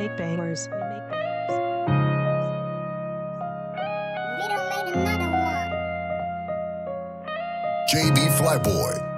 make bangers. JBFlyBoi.